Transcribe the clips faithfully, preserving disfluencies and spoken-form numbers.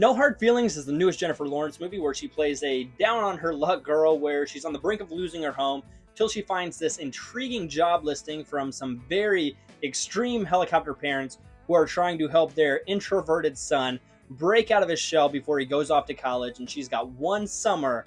No Hard Feelings is the newest Jennifer Lawrence movie where she plays a down-on-her-luck girl where she's on the brink of losing her home till she finds this intriguing job listing from some very extreme helicopter parents who are trying to help their introverted son break out of his shell before he goes off to college, and she's got one summer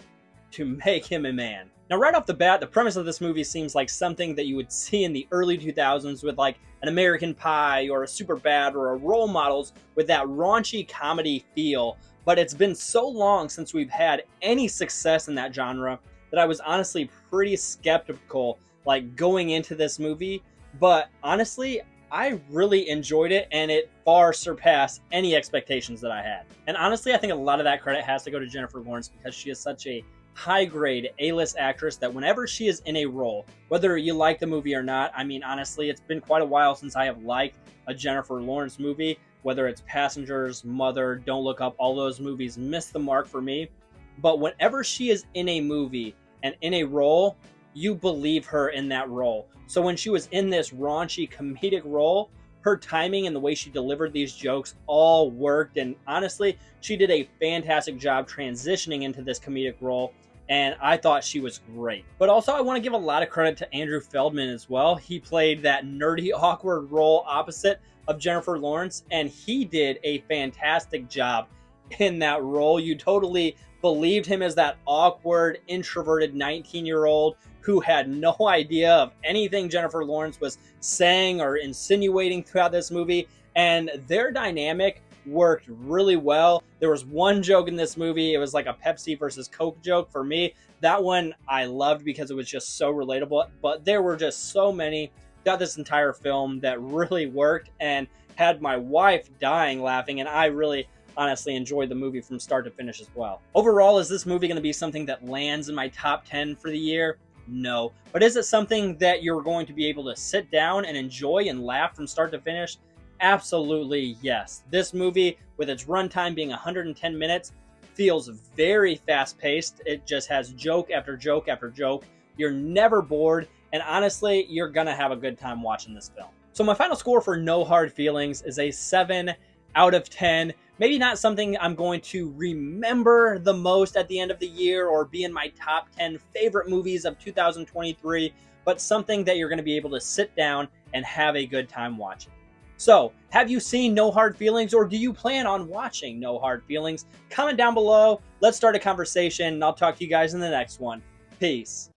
to make him a man. Now, right off the bat, the premise of this movie seems like something that you would see in the early two thousands with like an American Pie or a Superbad or a Role Models, with that raunchy comedy feel, but it's been so long since we've had any success in that genre that I was honestly pretty skeptical like going into this movie, but honestly, I really enjoyed it, and it far surpassed any expectations that I had. And honestly, I think a lot of that credit has to go to Jennifer Lawrence, because she is such a high-grade A-list actress that whenever she is in a role, whether you like the movie or not, I mean, honestly, it's been quite a while since I have liked a Jennifer Lawrence movie, whether it's Passengers, Mother, Don't Look Up, all those movies miss the mark for me. But whenever she is in a movie and in a role, you believe her in that role. So when she was in this raunchy comedic role, her timing and the way she delivered these jokes all worked, and honestly, she did a fantastic job transitioning into this comedic role, and I thought she was great. But also, I want to give a lot of credit to Andrew Feldman as well. He played that nerdy, awkward role opposite of Jennifer Lawrence, and he did a fantastic job in that role. You totally believed him as that awkward, introverted nineteen-year-old who had no idea of anything Jennifer Lawrence was saying or insinuating throughout this movie, and their dynamic worked really well. There was one joke in this movie, it was like a Pepsi versus Coke joke for me. That one I loved because it was just so relatable, but there were just so many throughout this entire film that really worked and had my wife dying laughing, and I really honestly enjoyed the movie from start to finish as well. Overall, is this movie going to be something that lands in my top ten for the year? No. But is it something that you're going to be able to sit down and enjoy and laugh from start to finish? Absolutely yes. This movie, with its runtime being one hundred ten minutes, feels very fast-paced. It just has joke after joke after joke. You're never bored, and honestly, you're gonna have a good time watching this film. So my final score for No Hard Feelings is a seven out of ten. Maybe not something I'm going to remember the most at the end of the year or be in my top ten favorite movies of two thousand twenty-three, but something that you're going to be able to sit down and have a good time watching. So, have you seen No Hard Feelings, or do you plan on watching No Hard Feelings? Comment down below, let's start a conversation, and I'll talk to you guys in the next one. Peace.